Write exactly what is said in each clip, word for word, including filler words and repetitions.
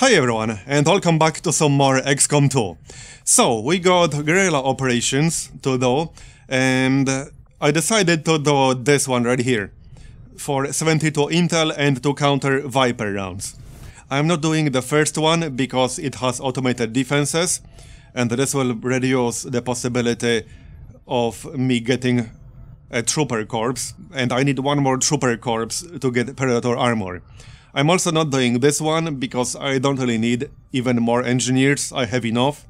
Hi everyone, and welcome back to some more X COM two. So, we got guerrilla operations to do, and I decided to do this one right here, for seventy-two intel and to counter Viper rounds. I'm not doing the first one, because it has automated defenses, and this will reduce the possibility of me getting a Trooper Corpse, and I need one more Trooper Corpse to get Predator armor. I'm also not doing this one, because I don't really need even more engineers, I have enough.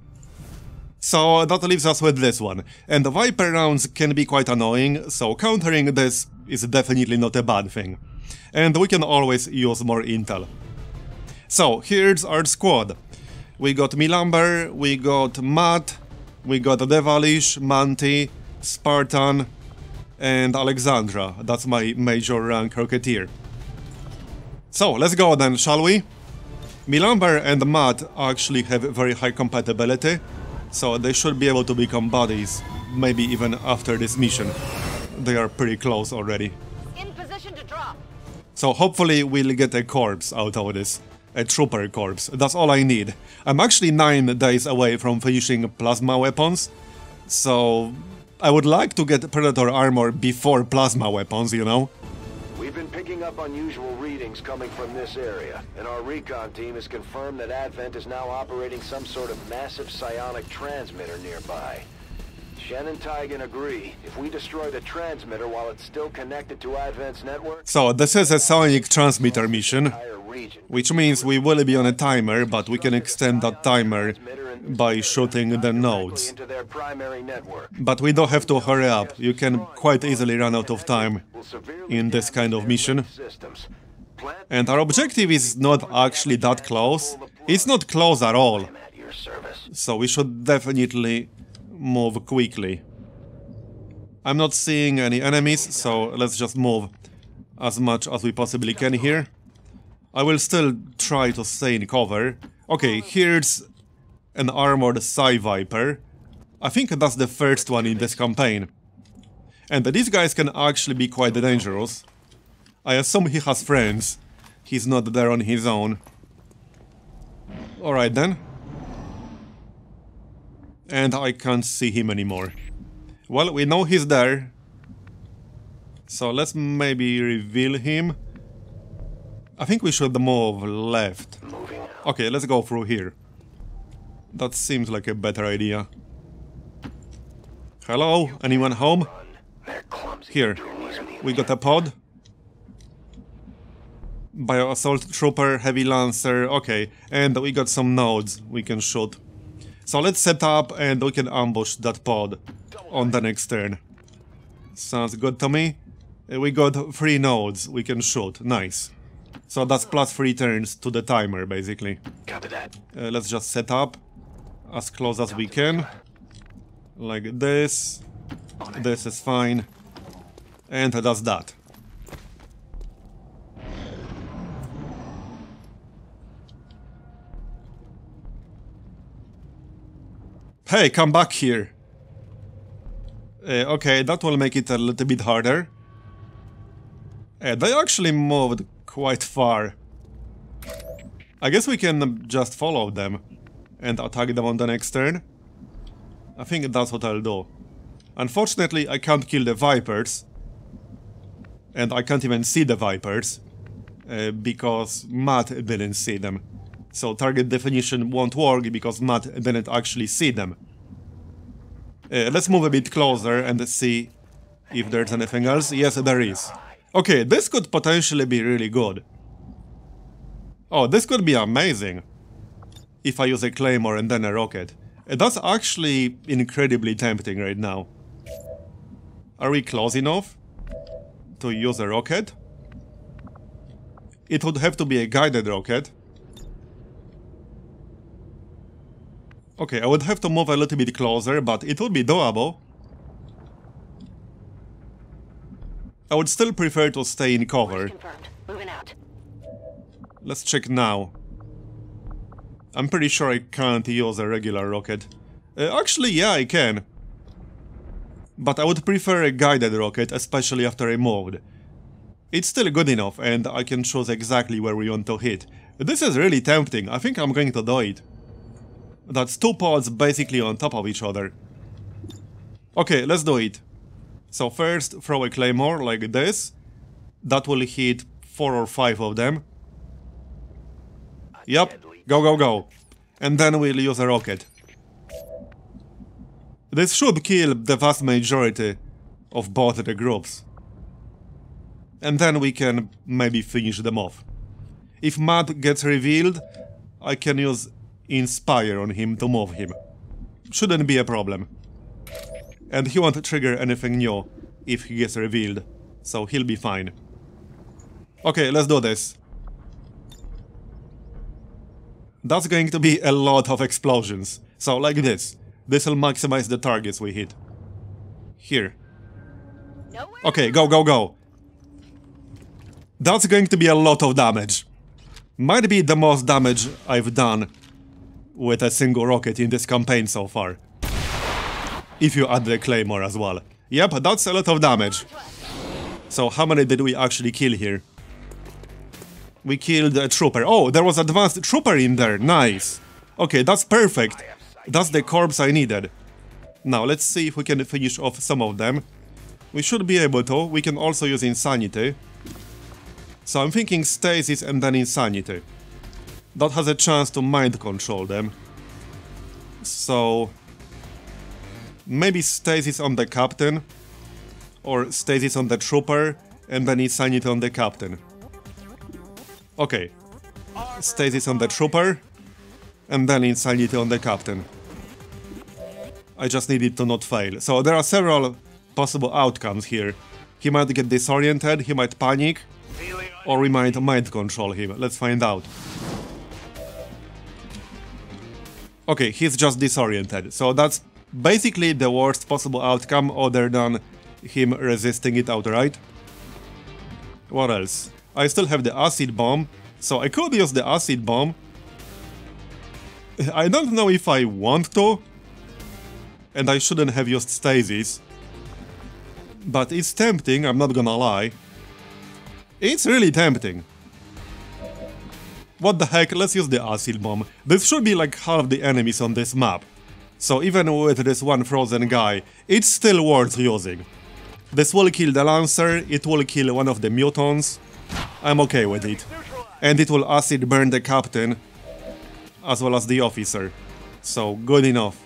So that leaves us with this one, and the Viper rounds can be quite annoying, so countering this is definitely not a bad thing. And we can always use more intel. So here's our squad. We got Milamber, we got Matt, we got Devilish, Manti, Spartan, and Alexandra. That's my major rank Rocketeer. So let's go then, shall we? Milamber and Matt actually have very high compatibility, so they should be able to become buddies, maybe even after this mission. They are pretty close already. In position to drop. So hopefully we'll get a corpse out of this. A trooper corpse, that's all I need. I'm actually nine days away from finishing plasma weapons, so I would like to get Predator armor before plasma weapons, you know? We've been picking up unusual readings coming from this area, and our recon team has confirmed that ADVENT is now operating some sort of massive psionic transmitter nearby. Shen and Tygan agree, if we destroy the transmitter while it's still connected to ADVENT's network... So this is a psionic transmitter mission, which means we will be on a timer, but we can extend that timer by shooting the nodes. But we don't have to hurry up, you can quite easily run out of time in this kind of mission. And our objective is not actually that close, it's not close at all, so we should definitely move quickly. I'm not seeing any enemies, so let's just move as much as we possibly can here. I will still try to stay in cover. Okay, here's an armored Psy Viper. I think that's the first one in this campaign. And these guys can actually be quite dangerous. I assume he has friends. He's not there on his own. Alright then. And I can't see him anymore. Well, we know he's there. So let's maybe reveal him. I think we should move left. Okay, let's go through here. That seems like a better idea. Hello? Anyone home? Here. We got a pod. Bio assault trooper, heavy lancer, okay. And we got some nodes we can shoot. So let's set up and we can ambush that pod on the next turn. Sounds good to me. We got three nodes we can shoot, nice. So that's plus three turns to the timer, basically. Copy that. Uh, let's just set up as close as we can. Like this. This is fine. And that's that. Hey, come back here! Uh, okay, that will make it a little bit harder. Uh, they actually moved quite far. I guess we can just follow them and attack them on the next turn. I think that's what I'll do. Unfortunately, I can't kill the Vipers. And I can't even see the Vipers, uh, because Matt didn't see them. So target definition won't work because Matt didn't actually see them. Uh, let's move a bit closer and see if there's anything else. Yes, there is. Okay, this could potentially be really good. Oh, this could be amazing. If I use a claymore and then a rocket. That's actually incredibly tempting right now. Are we close enough to use a rocket? It would have to be a guided rocket. Okay, I would have to move a little bit closer, but it would be doable. I would still prefer to stay in cover. Let's check now. I'm pretty sure I can't use a regular rocket. Uh, actually, yeah, I can. But I would prefer a guided rocket, especially after I moved. It's still good enough, and I can choose exactly where we want to hit. This is really tempting. I think I'm going to do it. That's two pods basically on top of each other. Okay, let's do it. So first, throw a claymore like this. That will hit four or five of them. Yep, go, go, go. And then we'll use a rocket. This should kill the vast majority of both the groups. And then we can maybe finish them off. If map gets revealed, I can use Inspire on him to move him. Shouldn't be a problem. And he won't trigger anything new if he gets revealed, so he'll be fine. Okay, let's do this. That's going to be a lot of explosions, so like this. This'll maximize the targets we hit. Here. Okay, go, go, go. That's going to be a lot of damage. Might be the most damage I've done with a single rocket in this campaign so far. If you add the claymore as well. Yep, that's a lot of damage. So how many did we actually kill here? We killed a trooper. Oh, there was advanced trooper in there. Nice. Okay, that's perfect. That's the corpse I needed. Now, let's see if we can finish off some of them. We should be able to. We can also use Insanity. So I'm thinking Stasis and then Insanity. That has a chance to mind control them. So... maybe Stasis on the Captain. Or Stasis on the Trooper and then Insanity on the Captain. Okay. Stasis on the Trooper. And then Insanity on the Captain. I just need it to not fail. So there are several possible outcomes here. He might get disoriented, he might panic, or we might mind control him. Let's find out. Okay, he's just disoriented. So that's basically the worst possible outcome other than him resisting it outright. What else? I still have the acid bomb, so I could use the acid bomb. I don't know if I want to, and I shouldn't have used Stasis, but it's tempting, I'm not gonna lie. It's really tempting. What the heck, let's use the acid bomb. This should be like half the enemies on this map, so even with this one frozen guy, it's still worth using. This will kill the Lancer, it will kill one of the mutants, I'm okay with it. And it will acid burn the captain, as well as the officer, so good enough.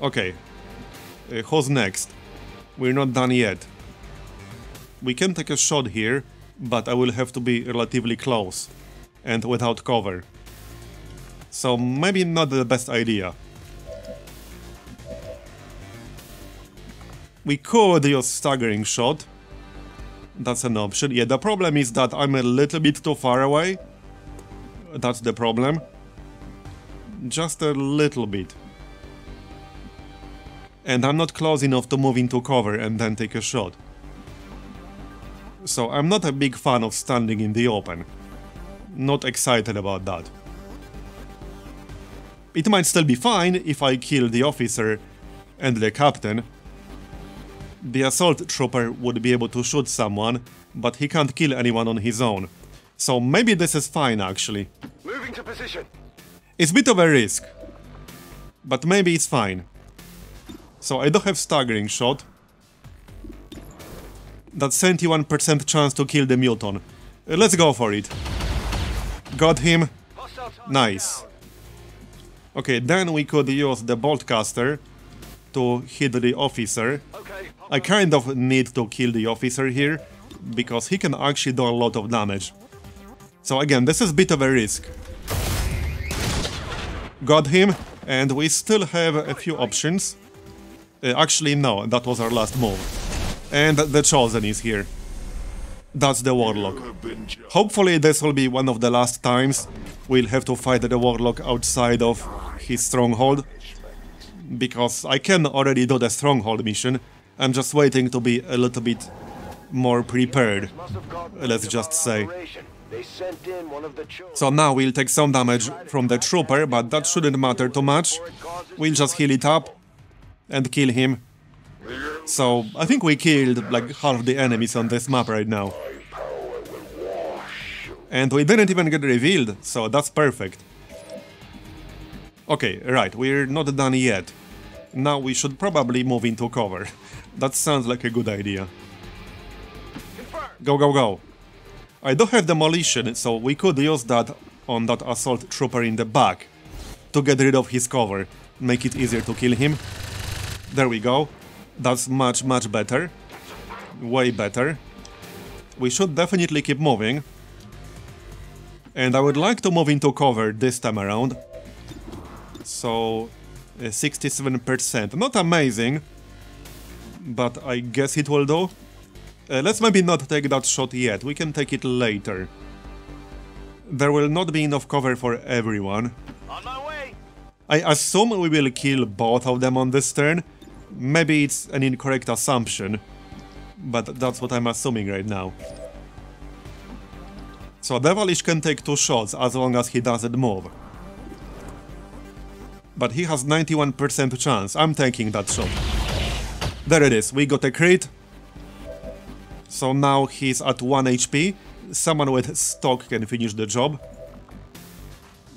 Okay, uh, who's next? We're not done yet. We can take a shot here, but I will have to be relatively close and without cover. So maybe not the best idea. We could use staggering shot. That's an option. Yeah, the problem is that I'm a little bit too far away. That's the problem. Just a little bit. And I'm not close enough to move into cover and then take a shot. So I'm not a big fan of standing in the open. Not excited about that. It might still be fine if I kill the officer and the captain. The assault trooper would be able to shoot someone, but he can't kill anyone on his own. So maybe this is fine, actually. Moving to position. It's a bit of a risk, but maybe it's fine. So I do have staggering shot. That's seventy-one percent chance to kill the mutant. Uh, let's go for it. Got him. Nice. Okay, then we could use the boltcaster to hit the officer. I kind of need to kill the officer here, because he can actually do a lot of damage. So again, this is a bit of a risk. Got him, and we still have a few options. Uh, actually, no, that was our last move. And the Chosen is here. That's the Warlock. Hopefully this will be one of the last times we'll have to fight the Warlock outside of his stronghold. Because I can already do the stronghold mission, I'm just waiting to be a little bit more prepared, let's just say. So now we'll take some damage from the trooper, but that shouldn't matter too much. We'll just heal it up and kill him. So I think we killed like half the enemies on this map right now. And we didn't even get revealed, so that's perfect. Okay, right, we're not done yet. Now we should probably move into cover. That sounds like a good idea. Go, go, go. I do have demolition, so we could use that on that assault trooper in the back to get rid of his cover, make it easier to kill him. There we go. That's much, much better. Way better. We should definitely keep moving. And I would like to move into cover this time around. So, uh, sixty-seven percent. Not amazing, but I guess it will do. Uh, let's maybe not take that shot yet, we can take it later. There will not be enough cover for everyone. On my way. I assume we will kill both of them on this turn. Maybe it's an incorrect assumption, but that's what I'm assuming right now. So Devilish can take two shots as long as he doesn't move. But he has ninety-one percent chance, I'm taking that shot. There it is, we got a crit. So now he's at one H P, someone with stock can finish the job.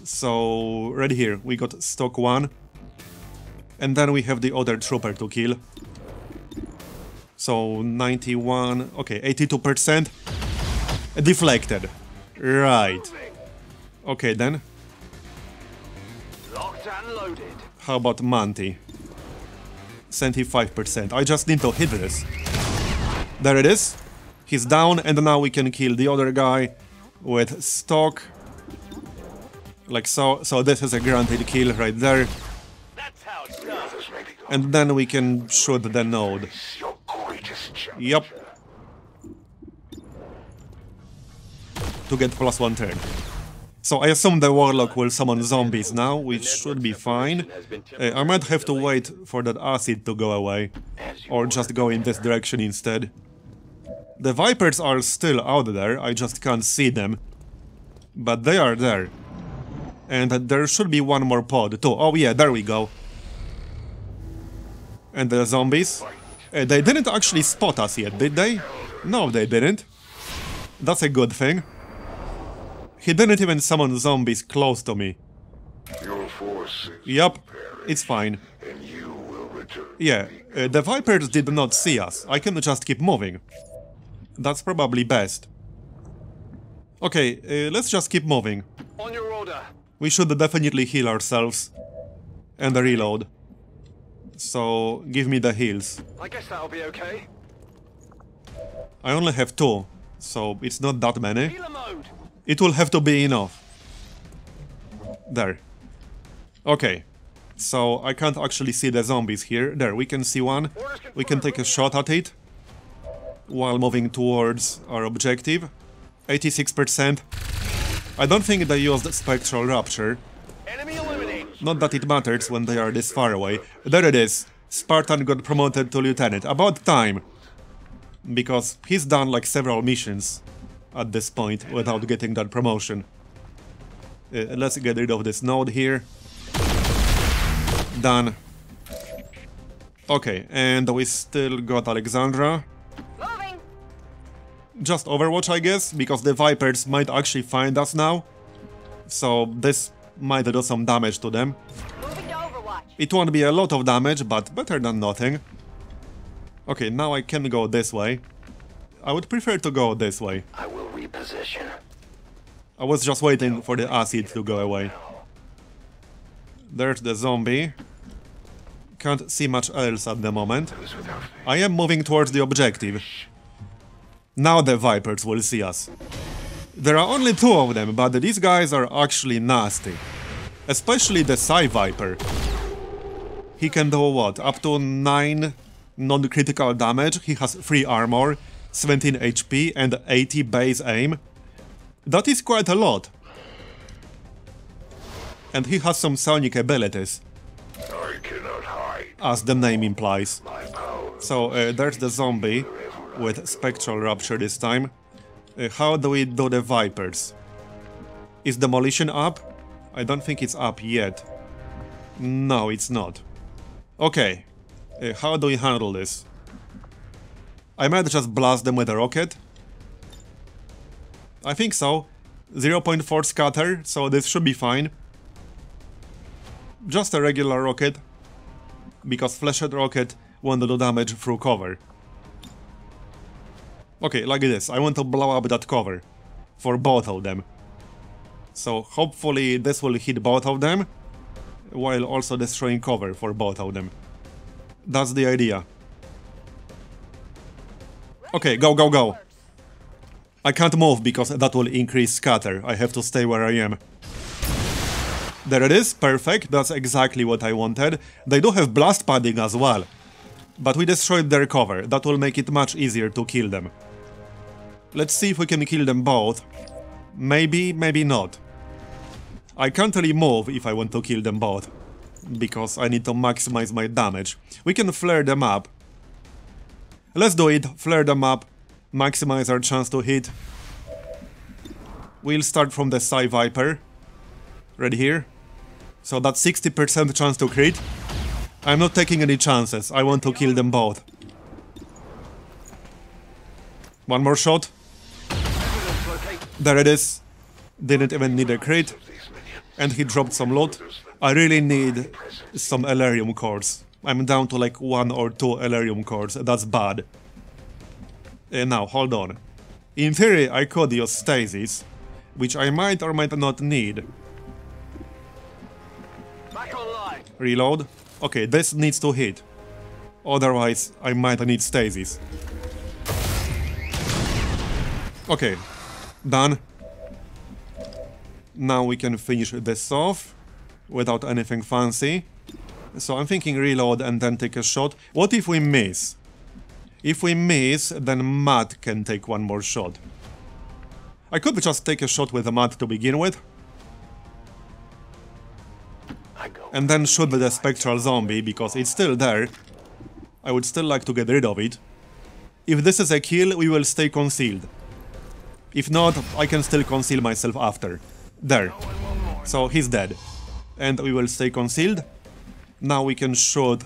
So right here, we got stock one. And then we have the other trooper to kill. So ninety-one, okay, eighty-two percent. Deflected. Right. Okay then. Locked and loaded. How about Manti? seventy-five percent. I just need to hit this. There it is. He's down, and now we can kill the other guy with stock. Like so. So this is a guaranteed kill right there. That's how it's done. And then we can shoot the node. Yep. To get plus one turn. So I assume the warlock will summon zombies now, which should be fine. Uh, I might have to wait for that acid to go away, or just go in this direction instead. The vipers are still out there, I just can't see them. But they are there. And there should be one more pod too. Oh yeah, there we go. And the zombies? Uh, they didn't actually spot us yet, did they? No, they didn't. That's a good thing. He didn't even summon zombies close to me. Your forces yep, it's fine. And you will return. Yeah, uh, the Vipers did not see us. I can just keep moving. That's probably best. Okay, uh, let's just keep moving. On your order. We should definitely heal ourselves. And reload. So, give me the heals. I guess that'll be okay. I only have two, so it's not that many. It will have to be enough. There. Okay. So I can't actually see the zombies here. There, we can see one. We can take a shot at it while moving towards our objective. eighty-six percent. I don't think they used Spectral Rapture. Not that it matters when they are this far away. There it is. Spartan got promoted to lieutenant. About time. Because he's done like several missions at this point without getting that promotion. Uh, let's get rid of this node here. Done. Okay, and we still got Alexandra. Moving. Just Overwatch, I guess, because the Vipers might actually find us now. So this might do some damage to them. Moving to Overwatch. It won't be a lot of damage, but better than nothing. Okay, now I can go this way. I would prefer to go this way. I will reposition. I was just waiting for the acid to go away. There's the zombie. Can't see much else at the moment. I am moving towards the objective. Now the Vipers will see us. There are only two of them, but these guys are actually nasty. Especially the Psy Viper. He can do what? Up to nine non-critical damage. He has three armor. seventeen H P and eighty base aim. That is quite a lot. And he has some sonic abilities. I cannot hide. As the name implies. So uh, there's the zombie with Spectral Rapture this time. Uh, how do we do the Vipers? Is demolition up? I don't think it's up yet. No, it's not. Okay. Uh, how do we handle this? I might just blast them with a rocket. I think so. zero point four scatter, so this should be fine. Just a regular rocket, because flechette rocket won't do damage through cover. Okay, like this, I want to blow up that cover for both of them. So hopefully this will hit both of them, while also destroying cover for both of them. That's the idea. Okay, go, go, go. I can't move because that will increase scatter. I have to stay where I am. There it is, perfect, that's exactly what I wanted. They do have blast padding as well, but we destroyed their cover. That will make it much easier to kill them. Let's see if we can kill them both. Maybe, maybe not. I can't really move if I want to kill them both, because I need to maximize my damage. We can flare them up. Let's do it, flare them up, maximize our chance to hit. We'll start from the Psy Viper, right here. So that's sixty percent chance to crit. I'm not taking any chances, I want to kill them both. One more shot. There it is. Didn't even need a crit. And he dropped some loot. I really need some Elerium cores. I'm down to like one or two Elerium cores, that's bad. Uh, now, hold on. In theory, I could use stasis, which I might or might not need. Reload. Okay, this needs to hit. Otherwise, I might need stasis. Okay, done. Now we can finish this off without anything fancy. So I'm thinking reload and then take a shot. What if we miss? If we miss, then Matt can take one more shot. I could just take a shot with Matt to begin with. And then shoot the spectral zombie, because it's still there. I would still like to get rid of it. If this is a kill, we will stay concealed. If not, I can still conceal myself after. There. So he's dead. And we will stay concealed. Now we can shoot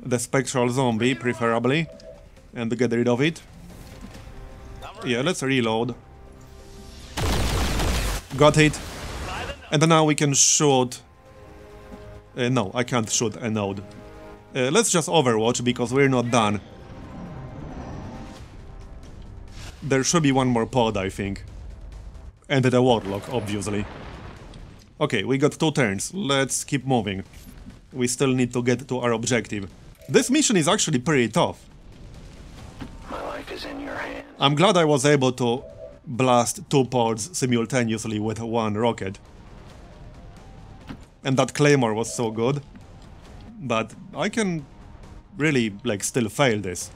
the spectral zombie, preferably, and get rid of it. Yeah, let's reload. Got it. And now we can shoot... Uh, no, I can't shoot a node. Uh, let's just overwatch, because we're not done. There should be one more pod, I think. And the warlock, obviously. Okay, we got two turns. Let's keep moving. We still need to get to our objective. This mission is actually pretty tough. My life is in your hands. I'm glad I was able to blast two pods simultaneously with one rocket. And that claymore was so good. But I can really, like, still fail this.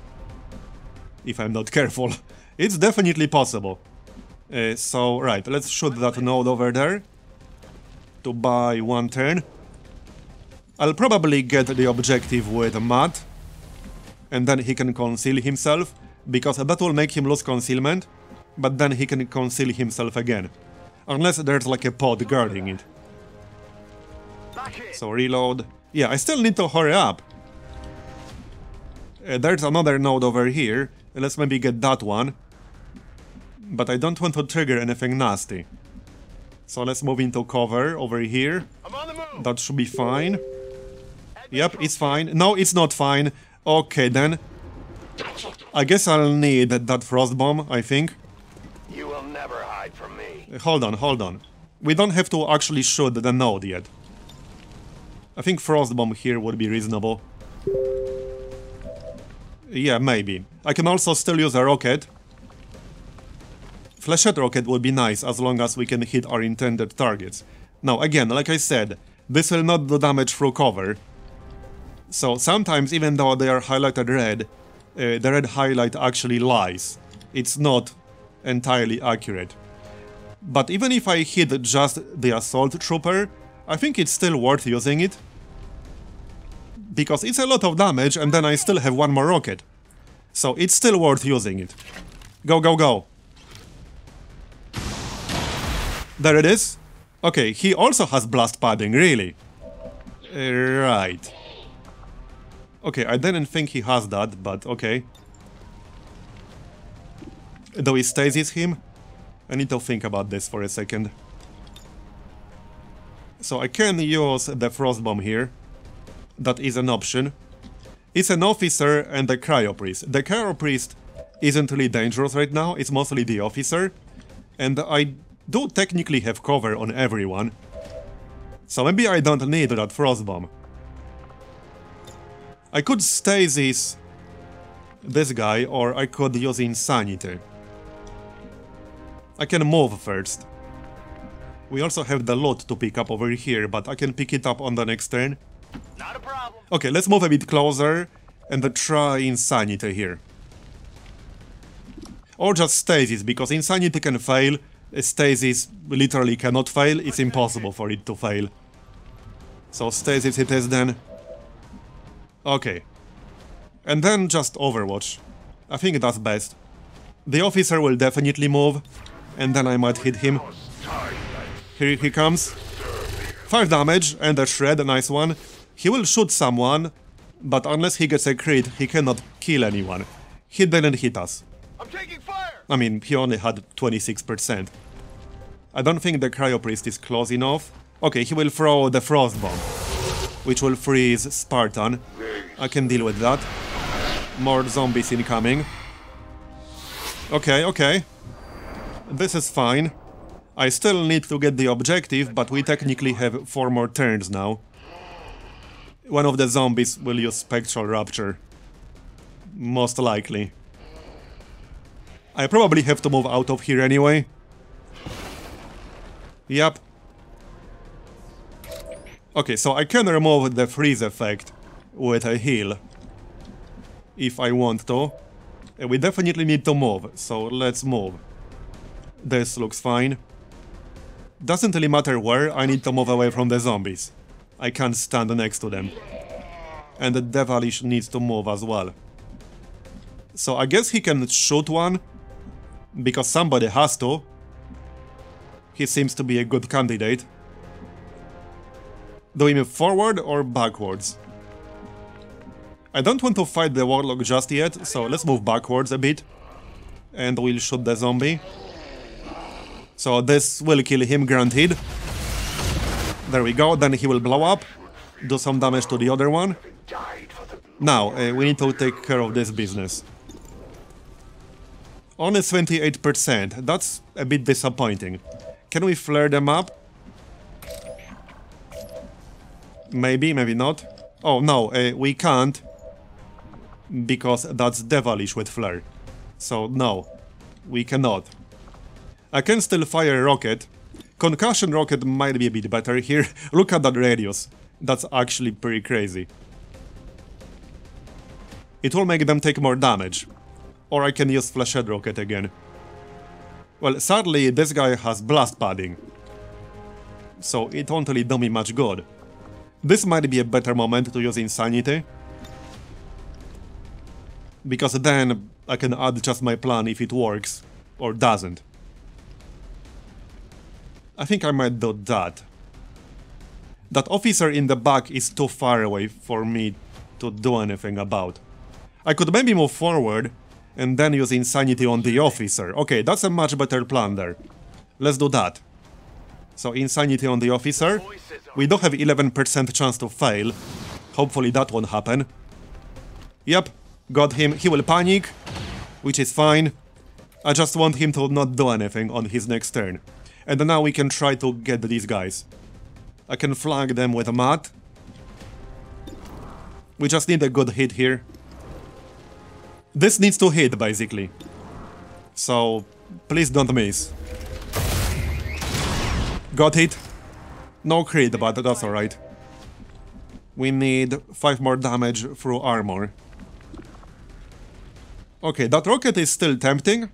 If I'm not careful. It's definitely possible. Uh, so, right, let's shoot that node over there. To buy one turn. I'll probably get the objective with Matt, and then he can conceal himself, because that will make him lose concealment, but then he can conceal himself again. Unless there's like a pod guarding it. So reload. Yeah, I still need to hurry up. Uh, there's another node over here. Let's maybe get that one. But I don't want to trigger anything nasty. So let's move into cover over here. That should be fine. Yep, it's fine. No, it's not fine. Okay, then. I guess I'll need that frost bomb, I think. You will never hide from me. Hold on, hold on. We don't have to actually shoot the node yet. I think frost bomb here would be reasonable. Yeah, maybe. I can also still use a rocket. Flechette rocket would be nice, as long as we can hit our intended targets. Now, again, like I said, this will not do damage through cover. So sometimes, even though they are highlighted red, uh, the red highlight actually lies. It's not entirely accurate. But even if I hit just the assault trooper, I think it's still worth using it. Because it's a lot of damage, and then I still have one more rocket. So it's still worth using it. Go, go, go. There it is. Okay, he also has blast padding, really. Right. Okay, I didn't think he has that, but okay. Do we stasis him? I need to think about this for a second. So I can use the frost bomb here. That is an option. It's an officer and a cryo priest. The cryo priest isn't really dangerous right now, it's mostly the officer. And I do technically have cover on everyone. So maybe I don't need that frost bomb. I could stasis this guy, or I could use insanity. I can move first. We also have the loot to pick up over here, but I can pick it up on the next turn. Not a problem. Okay, let's move a bit closer and try insanity here. Or just stasis, because insanity can fail, stasis literally cannot fail, it's impossible for it to fail. So stasis it is then. Okay. And then just overwatch. I think that's best. The officer will definitely move, and then I might hit him. Here he comes. five damage and a shred, a nice one. He will shoot someone, but unless he gets a crit, he cannot kill anyone. He didn't hit us. I'm taking fire! I mean, he only had twenty-six percent. I don't think the cryo priest is close enough. Okay, he will throw the frost bomb, which will freeze Spartan. I can deal with that. More zombies incoming. Okay, okay. This is fine. I still need to get the objective, but we technically have four more turns now. One of the zombies will use Spectral Rapture. Most likely. I probably have to move out of here anyway. Yep. Okay, so I can remove the freeze effect with a heal. If I want to. We definitely need to move, so let's move. This looks fine. Doesn't really matter where, I need to move away from the zombies. I can't stand next to them. And the Devilish needs to move as well. So I guess he can shoot one, because somebody has to. He seems to be a good candidate. Do we move forward or backwards? I don't want to fight the warlock just yet, so let's move backwards a bit. And we'll shoot the zombie. So this will kill him, granted. There we go, then he will blow up, do some damage to the other one. Now, uh, we need to take care of this business. Only twenty-eight percent, that's a bit disappointing. Can we flare them up? Maybe, maybe not. Oh no, uh, we can't, because that's devilish with flare. So no, we cannot. I can still fire a rocket. Concussion rocket might be a bit better here. Look at that radius. That's actually pretty crazy. It will make them take more damage. Or I can use flashhead rocket again. Well, sadly this guy has blast padding. So it won't really do me much good. This might be a better moment to use insanity. Because then I can adjust my plan if it works or doesn't. I think I might do that. That officer in the back is too far away for me to do anything about. I could maybe move forward and then use insanity on the officer. Okay, that's a much better plan there. Let's do that. So insanity on the officer. We do have eleven percent chance to fail. Hopefully that won't happen. Yep, got him. He will panic, which is fine. I just want him to not do anything on his next turn. And now we can try to get these guys. I can flank them with a mat. We just need a good hit here. This needs to hit, basically. So, please don't miss. Got it. No crit, but that's alright. We need five more damage through armor. Okay, that rocket is still tempting.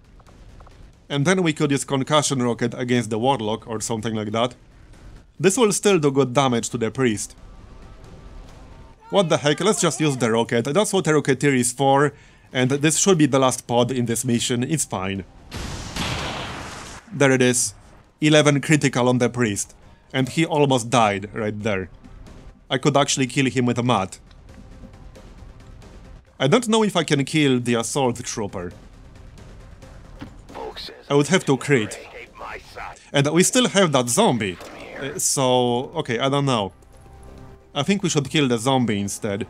And then we could use Concussion Rocket against the Warlock or something like that. This will still do good damage to the Priest. What the heck, let's just use the Rocket, that's what a Rocketeer is for, and this should be the last pod in this mission, it's fine. There it is, eleven critical on the Priest, and he almost died right there. I could actually kill him with a mat. I don't know if I can kill the Assault Trooper. I would have to crit, And we still have that zombie. Uh, so, okay, I don't know. I think we should kill the zombie instead.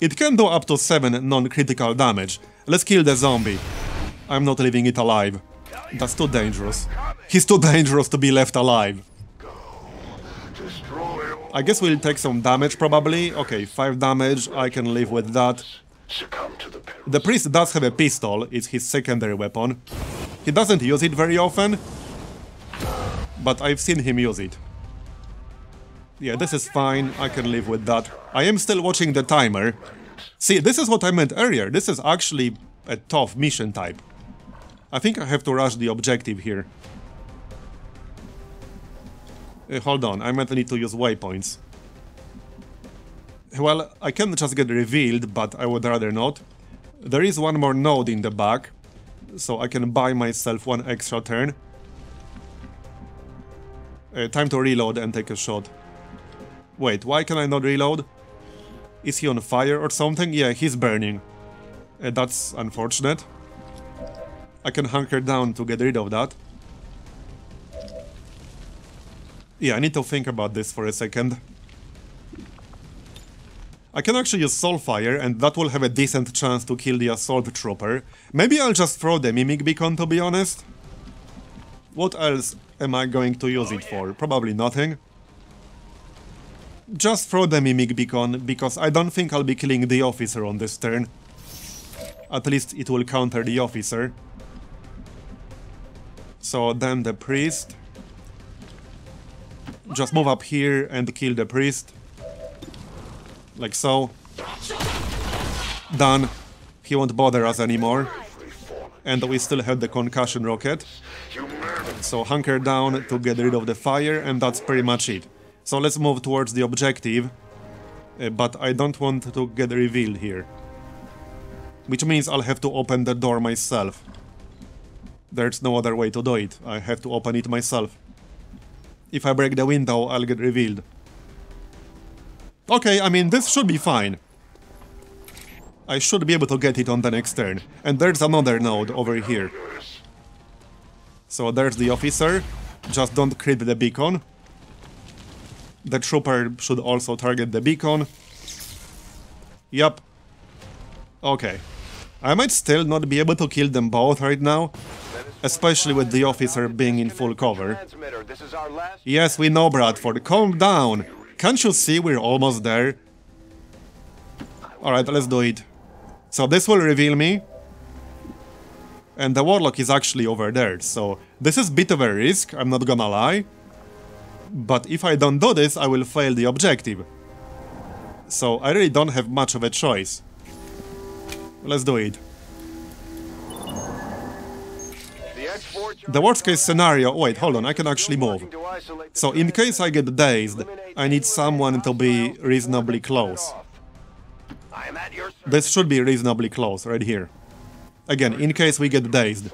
It can do up to seven non-critical damage. Let's kill the zombie. I'm not leaving it alive. That's too dangerous. He's too dangerous to be left alive. I guess we'll take some damage probably. Okay, five damage, I can live with that. The priest does have a pistol, it's his secondary weapon. He doesn't use it very often, but I've seen him use it. Yeah, this is fine, I can live with that. I am still watching the timer. See, this is what I meant earlier, this is actually a tough mission type. I think I have to rush the objective here. Uh, hold on, I might need to use waypoints. Well, I can just get revealed, but I would rather not. There is one more node in the back, so I can buy myself one extra turn. Uh, time to reload and take a shot. Wait, why can I not reload? Is he on fire or something? Yeah, he's burning. Uh, that's unfortunate. I can hunker down to get rid of that. Yeah, I need to think about this for a second. I can actually use Soulfire, and that will have a decent chance to kill the assault trooper. Maybe I'll just throw the Mimic Beacon, to be honest. What else am I going to use it for? Probably nothing. Just throw the Mimic Beacon, because I don't think I'll be killing the officer on this turn. At least it will counter the officer. So then the priest. Just move up here and kill the priest. Like so. Done. He won't bother us anymore. And we still have the concussion rocket. So hunker down to get rid of the fire, and that's pretty much it. So let's move towards the objective. Uh, but I don't want to get revealed here. Which means I'll have to open the door myself. There's no other way to do it. I have to open it myself. If I break the window, I'll get revealed. Okay, I mean, this should be fine. I should be able to get it on the next turn. And there's another node over here. So there's the officer. Just don't crit the beacon. The trooper should also target the beacon. Yep. Okay. I might still not be able to kill them both right now. Especially with the officer being in full cover. Yes, we know, Bradford. Calm down. Can't you see we're almost there? Alright, let's do it. So this will reveal me. And the warlock is actually over there, so this is a bit of a risk, I'm not gonna lie. But if I don't do this, I will fail the objective. So I really don't have much of a choice. Let's do it. The worst case scenario... Wait, hold on, I can actually move. So in case I get dazed, I need someone to be reasonably close. This should be reasonably close, right here. Again, in case we get dazed.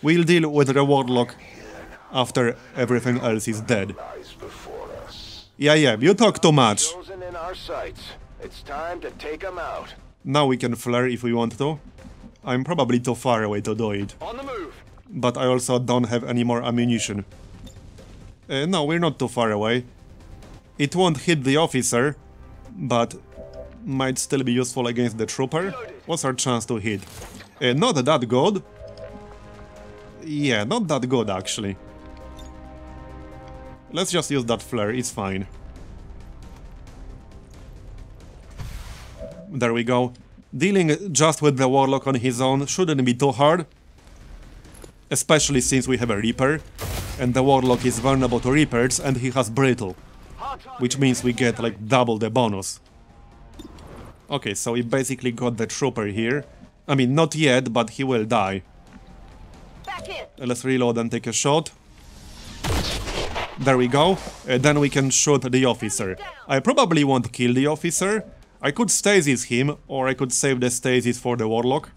We'll deal with the warlock after everything else is dead. Yeah, yeah, you talk too much. Now we can flare if we want to. I'm probably too far away to do it. On the move. But I also don't have any more ammunition. Uh, no, we're not too far away. It won't hit the officer, but might still be useful against the trooper. What's our chance to hit? Uh, not that good. Yeah, not that good actually. Let's just use that flare, it's fine. There we go. Dealing just with the warlock on his own shouldn't be too hard. Especially since we have a Reaper, and the warlock is vulnerable to Reapers and he has Brittle. Which means we get like double the bonus. Okay, so we basically got the trooper here. I mean, not yet, but he will die. Let's reload and take a shot. There we go. Uh, then we can shoot the officer. I probably won't kill the officer. I could stasis him, or I could save the stasis for the warlock.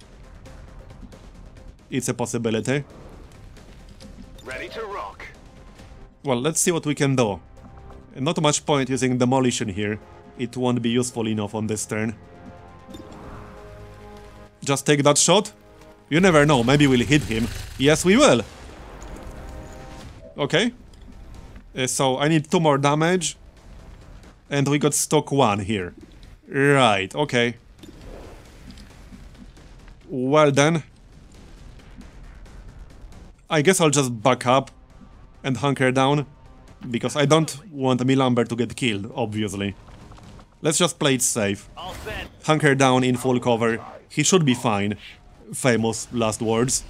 It's a possibility. Ready to rock. Well, let's see what we can do. Not much point using demolition here. It won't be useful enough on this turn. Just take that shot. You never know, maybe we'll hit him. Yes, we will. okay. Uh, so I need two more damage. And we got stock one here. Right, okay. Well then. I guess I'll just back up and hunker down. Because I don't want Milamber to get killed, obviously. Let's just play it safe. Hunker down in full cover. He should be fine. Famous last words.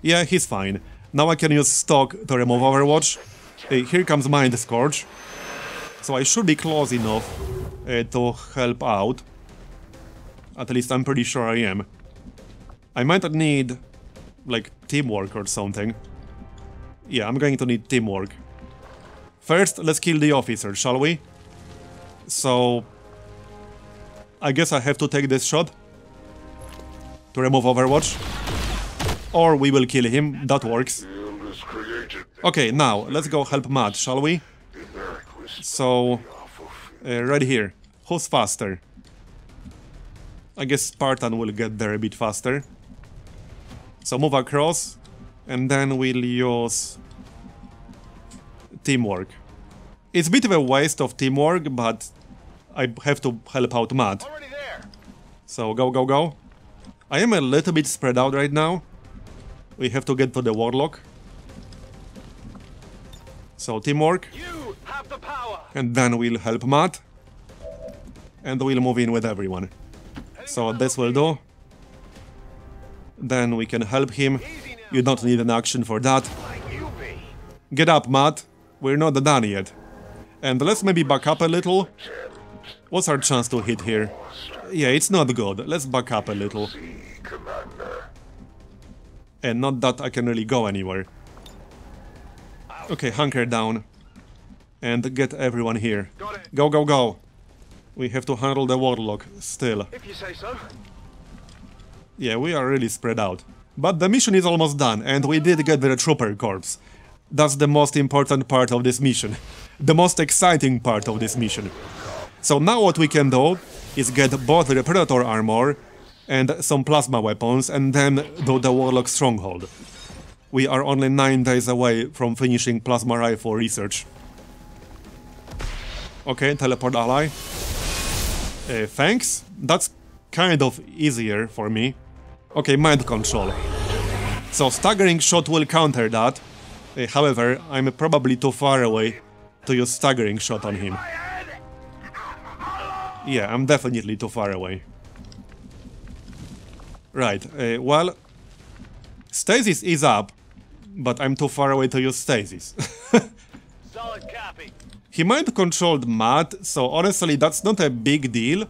Yeah, he's fine. Now I can use stock to remove Overwatch. Uh, here comes Mind Scourge. So I should be close enough uh, to help out. At least I'm pretty sure I am. I might need, like, teamwork or something. Yeah, I'm going to need teamwork. First, let's kill the officer, shall we? So... I guess I have to take this shot to remove Overwatch. Or we will kill him, that works. Okay, now, let's go help Matt, shall we? So, uh, right here. Who's faster? I guess Spartan will get there a bit faster. So move across, and then we'll use teamwork. It's a bit of a waste of teamwork, but I have to help out Matt. So go, go, go. I am a little bit spread out right now. We have to get to the Warlock. So teamwork. You have the power. And then we'll help Matt. And we'll move in with everyone. So this will do. Then we can help him. You don't need an action for that. Get up, Matt. We're not done yet. And let's maybe back up a little. What's our chance to hit here? Yeah, it's not good. Let's back up a little. And not that I can really go anywhere. Okay, hunker down. And get everyone here. Go, go, go. We have to handle the Warlock still. If you say so. Yeah, we are really spread out. But the mission is almost done, and we did get the Trooper Corps. That's the most important part of this mission. The most exciting part of this mission. So now what we can do is get both the Predator armor and some plasma weapons, and then do the Warlock Stronghold. We are only nine days away from finishing plasma rifle research. Okay, teleport ally. Uh, thanks. That's kind of easier for me. Okay, mind control. So staggering shot will counter that. Uh, however, I'm probably too far away to use staggering shot on him. Yeah, I'm definitely too far away. Right, uh, well... Stasis is up, but I'm too far away to use stasis. Solid copy. He might control Matt, so honestly that's not a big deal.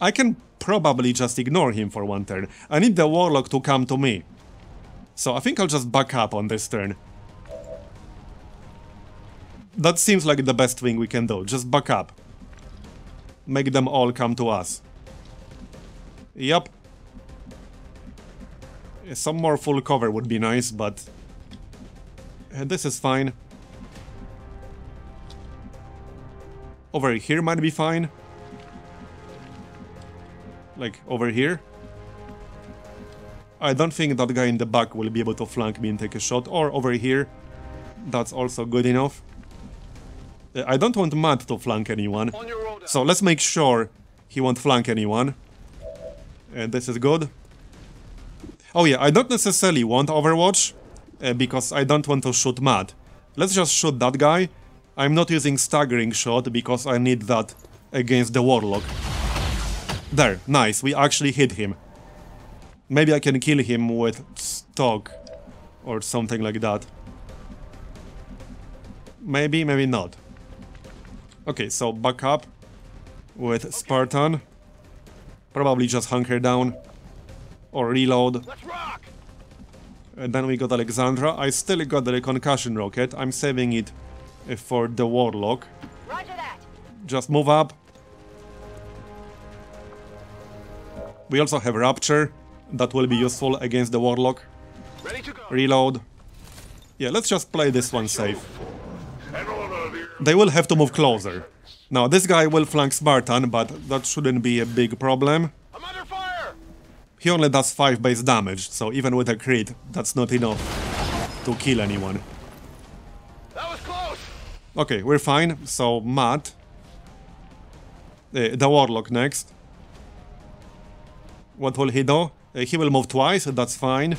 I can probably just ignore him for one turn. I need the Warlock to come to me. So I think I'll just back up on this turn. That seems like the best thing we can do, just back up. Make them all come to us. Yep. Some more full cover would be nice, but... this is fine. Over here might be fine. Like, over here. I don't think that guy in the back will be able to flank me and take a shot. Or over here. That's also good enough. I don't want Matt to flank anyone. So let's make sure he won't flank anyone. And this is good. Oh yeah, I don't necessarily want Overwatch. Uh, because I don't want to shoot Matt. Let's just shoot that guy. I'm not using staggering shot because I need that against the Warlock. There, nice, we actually hit him. Maybe I can kill him with stock or something like that. Maybe, maybe not. Okay, so back up with Spartan. Probably just hunker down or reload. Let's rock! And then we got Alexandra. I still got the concussion rocket. I'm saving it for the Warlock. Roger that. Just move up. We also have rapture. That will be useful against the Warlock. Ready to go. Reload. Yeah, let's just play this one safe. They will have to move closer. Now this guy will flank Spartan, but that shouldn't be a big problem. I'm under fire. He only does five base damage, so even with a crit, that's not enough. to kill anyone. That was close. Okay, we're fine. So Matt, uh, the warlock next. What will he do? Uh, he will move twice. That's fine.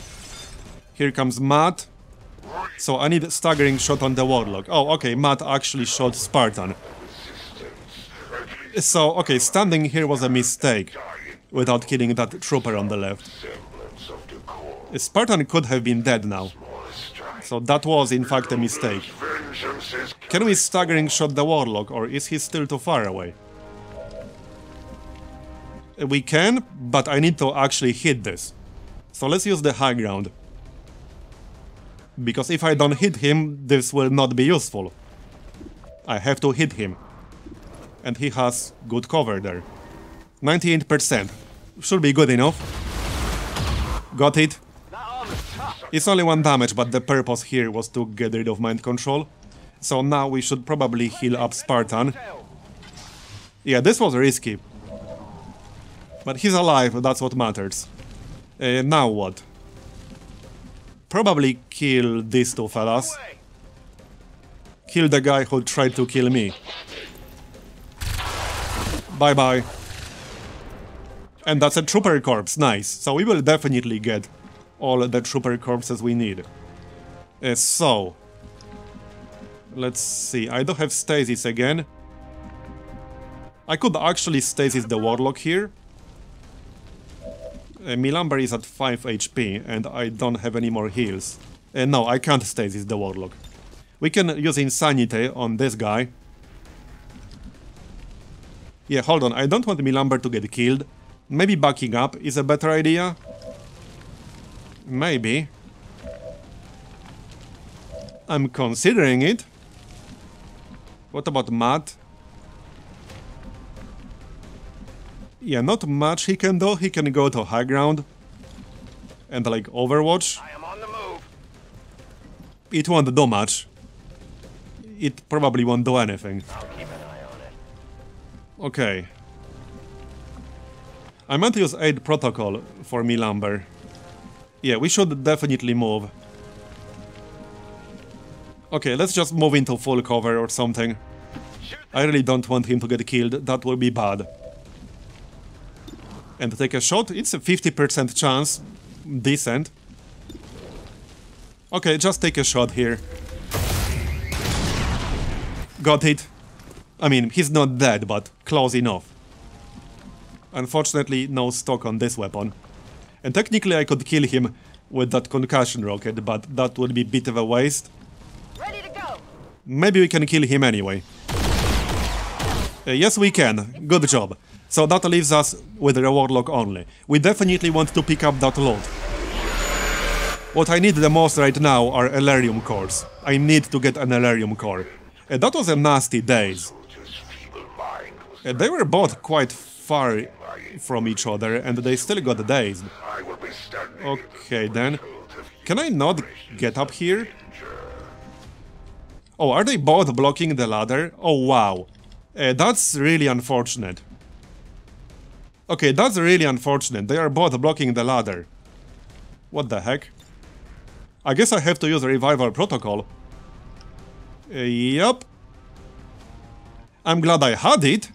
Here comes Matt. So I need a staggering shot on the warlock. Oh, okay. Matt actually shot Spartan. So okay, standing here was a mistake. Without killing that trooper on the left. Spartan could have been dead now. So that was in fact a mistake. Can we staggering shot the warlock, or is he still too far away? We can, but I need to actually hit this. So let's use the high ground. Because if I don't hit him, this will not be useful. I have to hit him. And he has good cover there. ninety-eight percent. Should be good enough. Got it. It's only one damage, but the purpose here was to get rid of mind control. So now we should probably heal up Spartan. Yeah, this was risky. But he's alive, that's what matters. Uh, now what? Probably kill these two fellas. Kill the guy who tried to kill me. Bye-bye. And that's a trooper corpse, nice. So we will definitely get all the trooper corpses we need. Uh, so, let's see, I do have stasis again. I could actually stasis the warlock here. Uh, Milamber is at five H P and I don't have any more heals. Uh, no, I can't stasis the warlock. We can use Insanity on this guy. Yeah, hold on, I don't want Milamber to get killed. Maybe backing up is a better idea? Maybe. I'm considering it. What about Matt? Yeah, not much he can do. He can go to high ground. And like Overwatch. I am on the move. It won't do much. It probably won't do anything. I'll keep an eye on it. Okay. I meant to use Aid Protocol for Milamber. Yeah, we should definitely move. Okay, let's just move into full cover or something. I really don't want him to get killed, that will be bad. And take a shot, it's a fifty percent chance. Decent. Okay, just take a shot here. Got it. I mean, he's not dead, but close enough. Unfortunately, no stock on this weapon. And technically I could kill him with that concussion rocket, but that would be a bit of a waste. Ready to go. Maybe we can kill him anyway. Uh, yes, we can. Good job. So that leaves us with the warlock only. We definitely want to pick up that loot. What I need the most right now are Elerium cores. I need to get an Elerium core. Uh, that was a nasty days. Uh, they were both quite far from each other and they still got dazed. Okay then, can I not get up here? Oh, are they both blocking the ladder? Oh wow, uh, that's really unfortunate. Okay, that's really unfortunate, they are both blocking the ladder. What the heck? I guess I have to use Revival Protocol. Uh, yep. I'm glad I had it.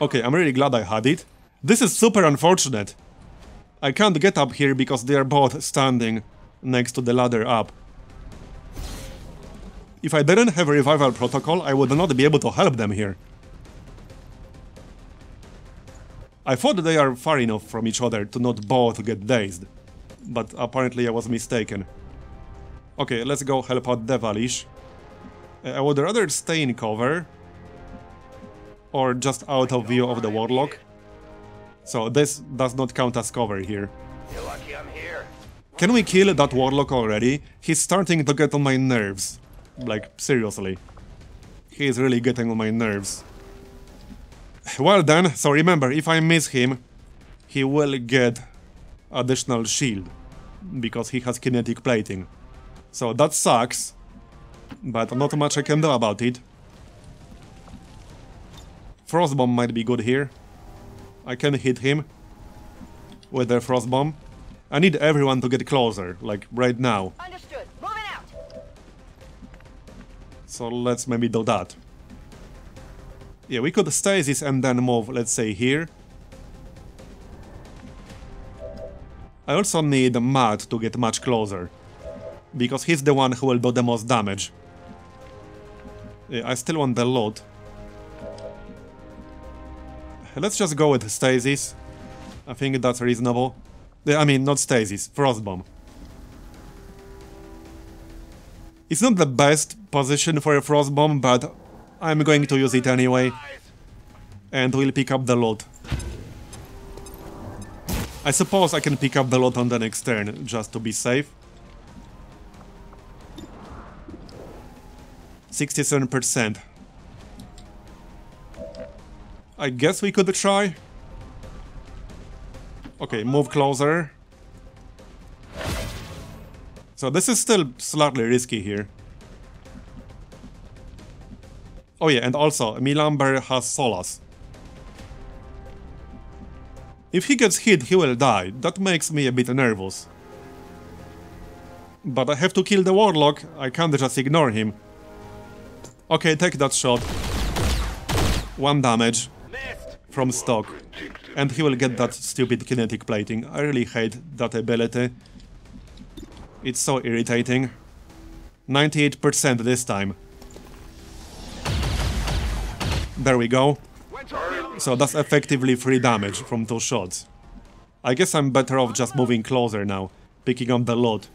Okay, I'm really glad I had it. This is super unfortunate. I can't get up here because they are both standing next to the ladder up. If I didn't have a Revival Protocol, I would not be able to help them here. I thought they are far enough from each other to not both get dazed. But apparently I was mistaken. Okay, let's go help out Devilish. I would rather stay in cover. Or just out of view of the warlock. So this does not count as cover here. You're lucky I'm here. Can we kill that warlock already? He's starting to get on my nerves. Like, seriously. He is really getting on my nerves. Well then, so remember, if I miss him, he will get additional shield. Because he has kinetic plating. So that sucks. But not much I can do about it. Frostbomb might be good here. I can hit him with the Frostbomb. I need everyone to get closer, like right now. Understood. Moving out. So let's maybe do that. Yeah, we could stasis and then move, let's say, here. I also need Mad to get much closer, because he's the one who will do the most damage. Yeah, I still want the loot. Let's just go with stasis. I think that's reasonable. I mean, not stasis, Frostbomb. It's not the best position for a Frostbomb, but I'm going to use it anyway. And we'll pick up the loot. I suppose I can pick up the loot on the next turn, just to be safe. sixty-seven percent. I guess we could try. Okay, move closer. So this is still slightly risky here. Oh yeah, and also, Milamber has Solas. If he gets hit, he will die. That makes me a bit nervous. But I have to kill the Warlock, I can't just ignore him. Okay, take that shot. One damage from stock. And he will get that stupid kinetic plating. I really hate that ability. It's so irritating. ninety-eight percent this time. There we go. So that's effectively three damage from two shots. I guess I'm better off just moving closer now, picking up the loot.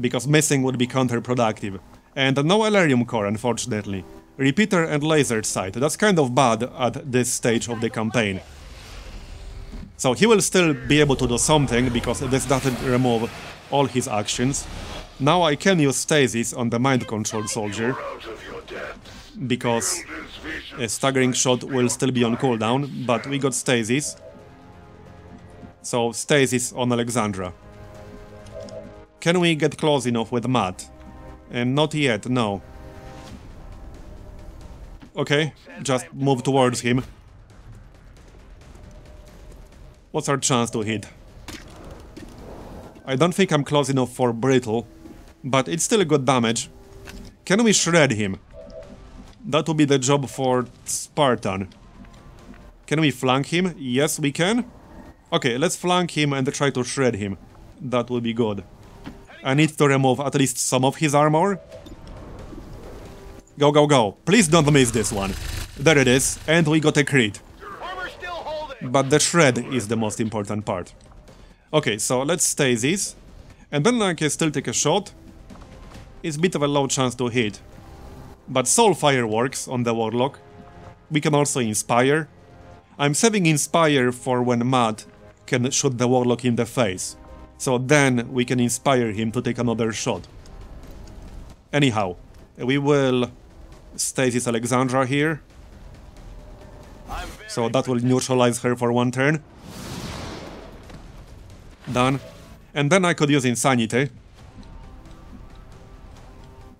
Because missing would be counterproductive. And no Elerium core, unfortunately. Repeater and laser sight, that's kind of bad at this stage of the campaign. So he will still be able to do something, because this doesn't remove all his actions. Now I can use stasis on the mind controlled soldier, because a staggering shot will still be on cooldown, but we got stasis. So stasis on Alexandra. Can we get close enough with Matt? And not yet, no. Okay, just move towards him. What's our chance to hit? I don't think I'm close enough for Brittle, but it's still a good damage. Can we shred him? That would be the job for Spartan. Can we flank him? Yes, we can. Okay, let's flank him and try to shred him. That would be good. I need to remove at least some of his armor. Go, go, go. Please don't miss this one. There it is, and we got a crit. But the shred is the most important part. Okay, so let's stasis. And then I can still take a shot. It's a bit of a low chance to hit. But soul fire works on the Warlock. We can also inspire. I'm saving inspire for when Mad can shoot the Warlock in the face. So then we can inspire him to take another shot. Anyhow, we will stasis Alexandra here, so that will neutralize her for one turn. Done. And then I could use Insanity.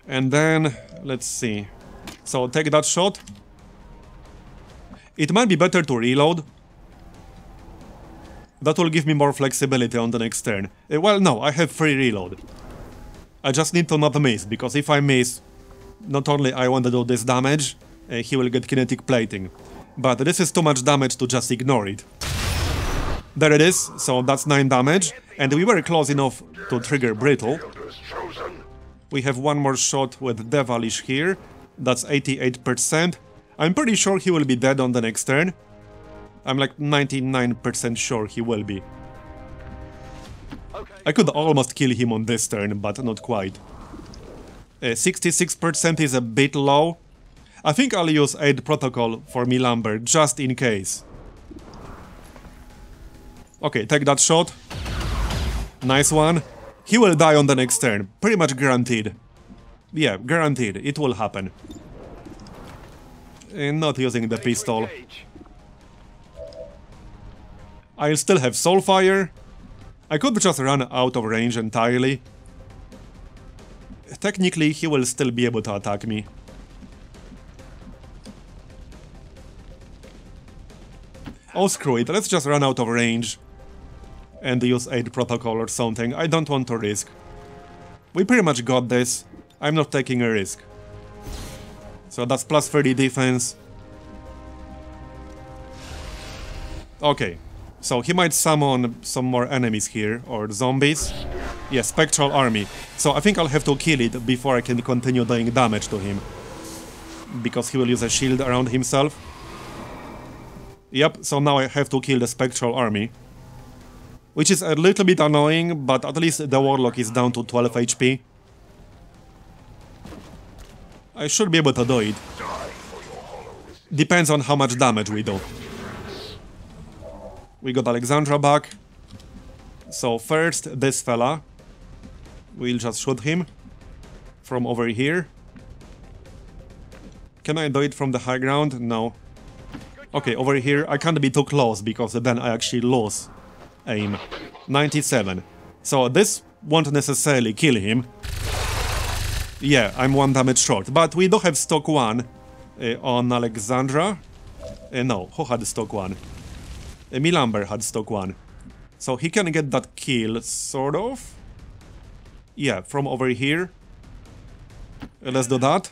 And then, let's see. So take that shot. It might be better to reload. That will give me more flexibility on the next turn. Well, no, I have free reload. I just need to not miss, because if I miss, not only I want to do this damage, uh, he will get kinetic plating. But this is too much damage to just ignore it. There it is, so that's nine damage, and we were close enough to trigger Brittle. We have one more shot with Devilish here, that's eighty-eight percent. I'm pretty sure he will be dead on the next turn. I'm like ninety-nine percent sure he will be. I could almost kill him on this turn, but not quite. sixty-six percent is a bit low. I think I'll use Aid Protocol for Milamber, just in case. Okay, take that shot. Nice one. He will die on the next turn, pretty much guaranteed. Yeah, guaranteed, it will happen. And not using the pistol. I'll still have Soulfire. I could just run out of range entirely. Technically, he will still be able to attack me. Oh, screw it, let's just run out of range. and use aid protocol or something. I don't want to risk. We pretty much got this. I'm not taking a risk. So that's plus thirty defense. Okay, so he might summon some more enemies here, or zombies. Yeah, Spectral Army. So I think I'll have to kill it before I can continue doing damage to him. Because he will use a shield around himself. Yep, so now I have to kill the Spectral Army. Which is a little bit annoying, but at least the Warlock is down to twelve H P. I should be able to do it. Depends on how much damage we do. We got Alexandra back. So first, this fella. We'll just shoot him. From over here. Can I do it from the high ground? No. Okay, over here. I can't be too close because then I actually lose aim. ninety-seven. So this won't necessarily kill him. Yeah, I'm one damage short. But we do have stock one uh, on Alexandra. Uh, no, who had stock one? Uh, Milamber had stock one. So he can get that kill, sort of. Yeah, from over here. Uh, let's do that.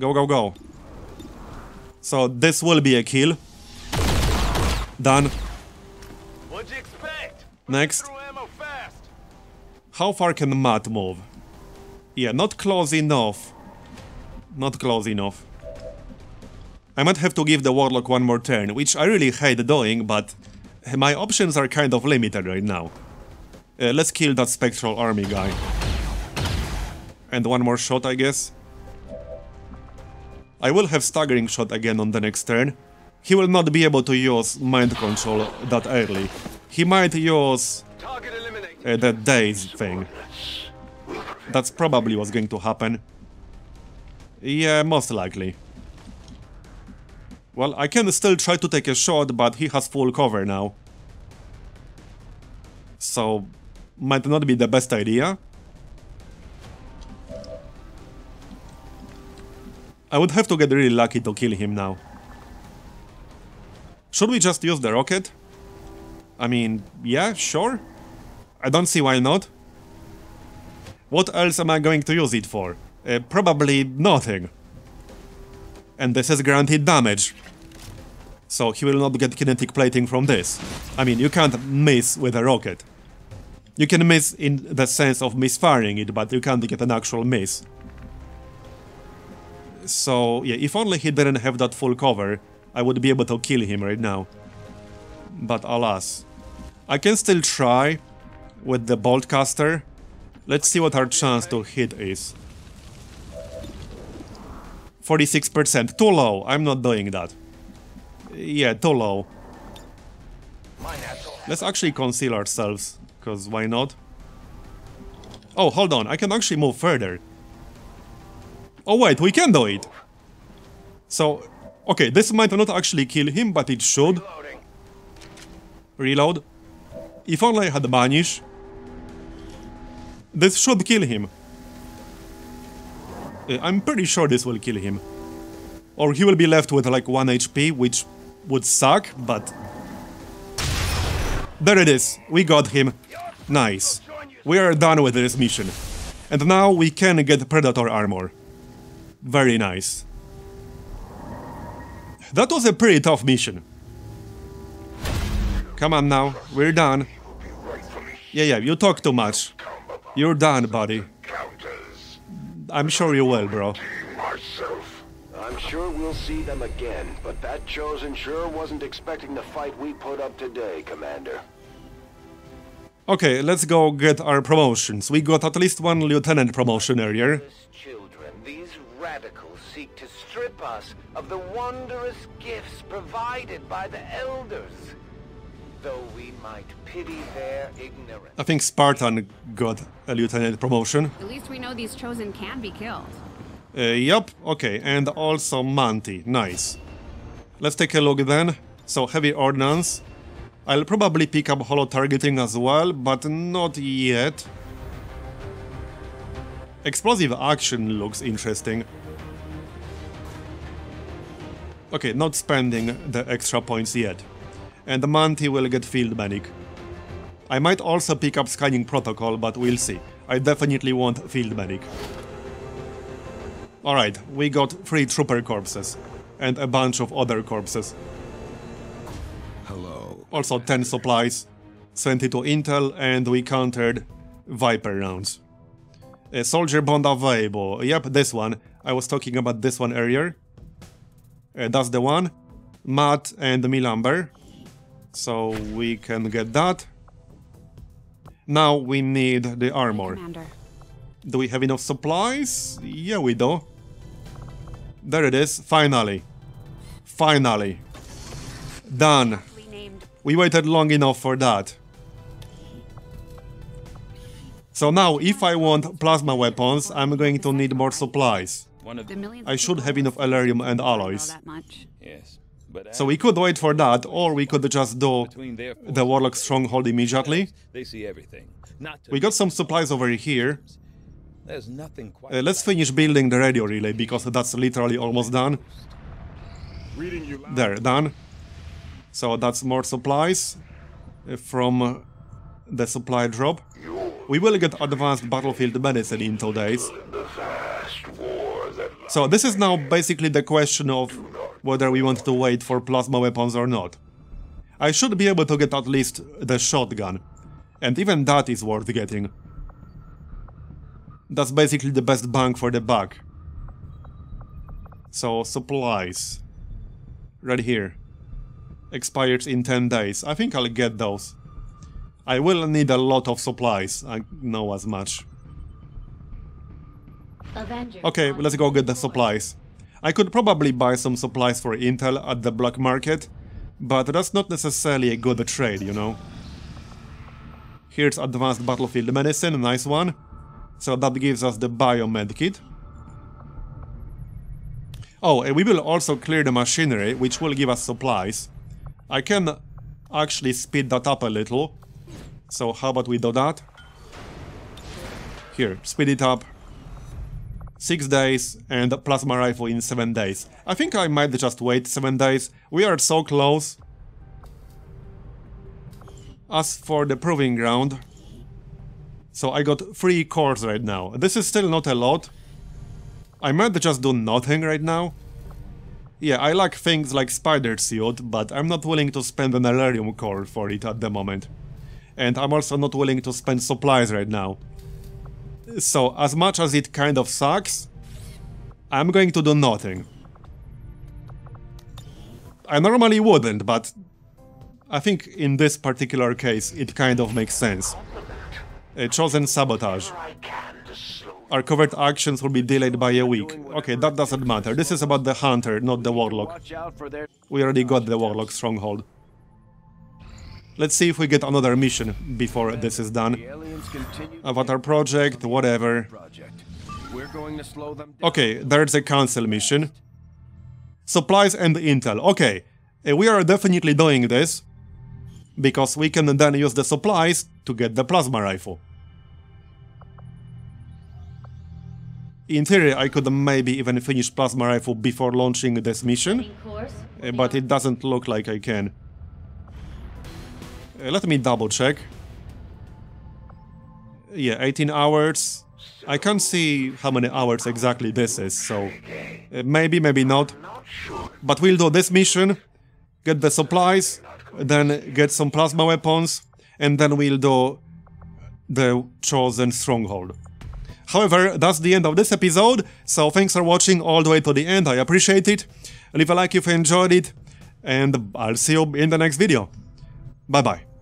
Go, go, go. So this will be a kill. Done. What'd you expect? Next. How far can Matt move? Yeah, not close enough. Not close enough. I might have to give the Warlock one more turn, which I really hate doing, but my options are kind of limited right now. Uh, let's kill that Spectral Army guy. And one more shot, I guess. I will have staggering shot again on the next turn. He will not be able to use mind control that early. He might use uh, the daze thing. That's probably what's going to happen. Yeah, most likely. Well, I can still try to take a shot, but he has full cover now. So, might not be the best idea. I would have to get really lucky to kill him now. Should we just use the rocket? I mean, yeah, sure. I don't see why not. What else am I going to use it for? Uh, probably nothing. And this is guaranteed damage. So he will not get kinetic plating from this. I mean, you can't miss with a rocket. You can miss in the sense of misfiring it, but you can't get an actual miss. So, yeah, if only he didn't have that full cover, I would be able to kill him right now. But alas. I can still try with the Boltcaster. Let's see what our chance to hit is. forty-six percent. Too low. I'm not doing that. Yeah, too low. Let's actually conceal ourselves, because why not? Oh, hold on. I can actually move further. Oh wait, we can do it! So, okay, this might not actually kill him, but it should. Reload. If only I had Banish. This should kill him. I'm pretty sure this will kill him. Or he will be left with like one H P, which would suck, but... There it is, we got him. Nice. We are done with this mission. And now we can get Predator armor. Very nice. That was a pretty tough mission. Come on now, we're done. Yeah, yeah, you talk too much. You're done, buddy. I'm sure you will, bro. I'm sure we'll see them again, but that Chosen sure wasn't expecting the fight we put up today, Commander. Okay, let's go get our promotions. We got at least one lieutenant promotion earlier. Radicals seek to strip us of the wondrous gifts provided by the elders, though we might pity their ignorance. I think Spartan got a lieutenant promotion. At least we know these Chosen can be killed. Uh, yep, okay, and also Manti, nice. Let's take a look then. So heavy ordnance. I'll probably pick up holo targeting as well, but not yet. Explosive action looks interesting. Okay, not spending the extra points yet. and a month he will get field medic. I might also pick up scanning protocol, but we'll see. I definitely want field medic. Alright, we got three trooper corpses and a bunch of other corpses. Hello. Also ten supplies, twenty-two intel, and we countered Viper rounds. A soldier bond available. Yep, this one. I was talking about this one earlier. Uh, that's the one. Matt and Milamber. So we can get that. Now we need the armor. Commander. Do we have enough supplies? Yeah, we do. There it is. Finally. Finally. Done. We waited long enough for that. So now, if I want plasma weapons, I'm going to need more supplies. I should have enough Elerium and alloys. So we could wait for that, or we could just do the Warlock Stronghold immediately. We got some supplies over here. Uh, let's finish building the radio relay, because that's literally almost done. There, done. So that's more supplies from the supply drop. We will get advanced battlefield medicine in two days. So this is now basically the question of whether we want to wait for plasma weapons or not. I should be able to get at least the shotgun, and even that is worth getting. That's basically the best bang for the buck. So supplies, right here, expires in ten days. I think I'll get those. I will need a lot of supplies, I know as much. Okay, let's go get the supplies. I could probably buy some supplies for intel at the black market, but that's not necessarily a good trade, you know. Here's advanced battlefield medicine, a nice one. So that gives us the bio med kit. Oh, and we will also clear the machinery, which will give us supplies. I can actually speed that up a little. So how about we do that? Here, speed it up. Six days and a plasma rifle in seven days. I think I might just wait seven days. We are so close. As for the proving ground, so I got three cores right now. This is still not a lot. I might just do nothing right now. Yeah, I like things like spider suit, but I'm not willing to spend an Elerium core for it at the moment. And I'm also not willing to spend supplies right now. So, as much as it kind of sucks, I'm going to do nothing. I normally wouldn't, but I think in this particular case it kind of makes sense. A chosen sabotage. Our covert actions will be delayed by a week. Okay, that doesn't matter. This is about the hunter, not the warlock. We already got the warlock stronghold. Let's see if we get another mission before this is done. Avatar project, whatever. Okay, there's a council mission. Supplies and intel. Okay, we are definitely doing this, because we can then use the supplies to get the plasma rifle. In theory, I could maybe even finish plasma rifle before launching this mission, but it doesn't look like I can. Let me double check. Yeah, eighteen hours. I can't see how many hours exactly this is, so maybe, maybe not. But we'll do this mission, get the supplies, then get some plasma weapons, and then we'll do the Chosen Stronghold. However, that's the end of this episode, so thanks for watching all the way to the end, I appreciate it. Leave a like if you enjoyed it, and I'll see you in the next video. Bye-bye.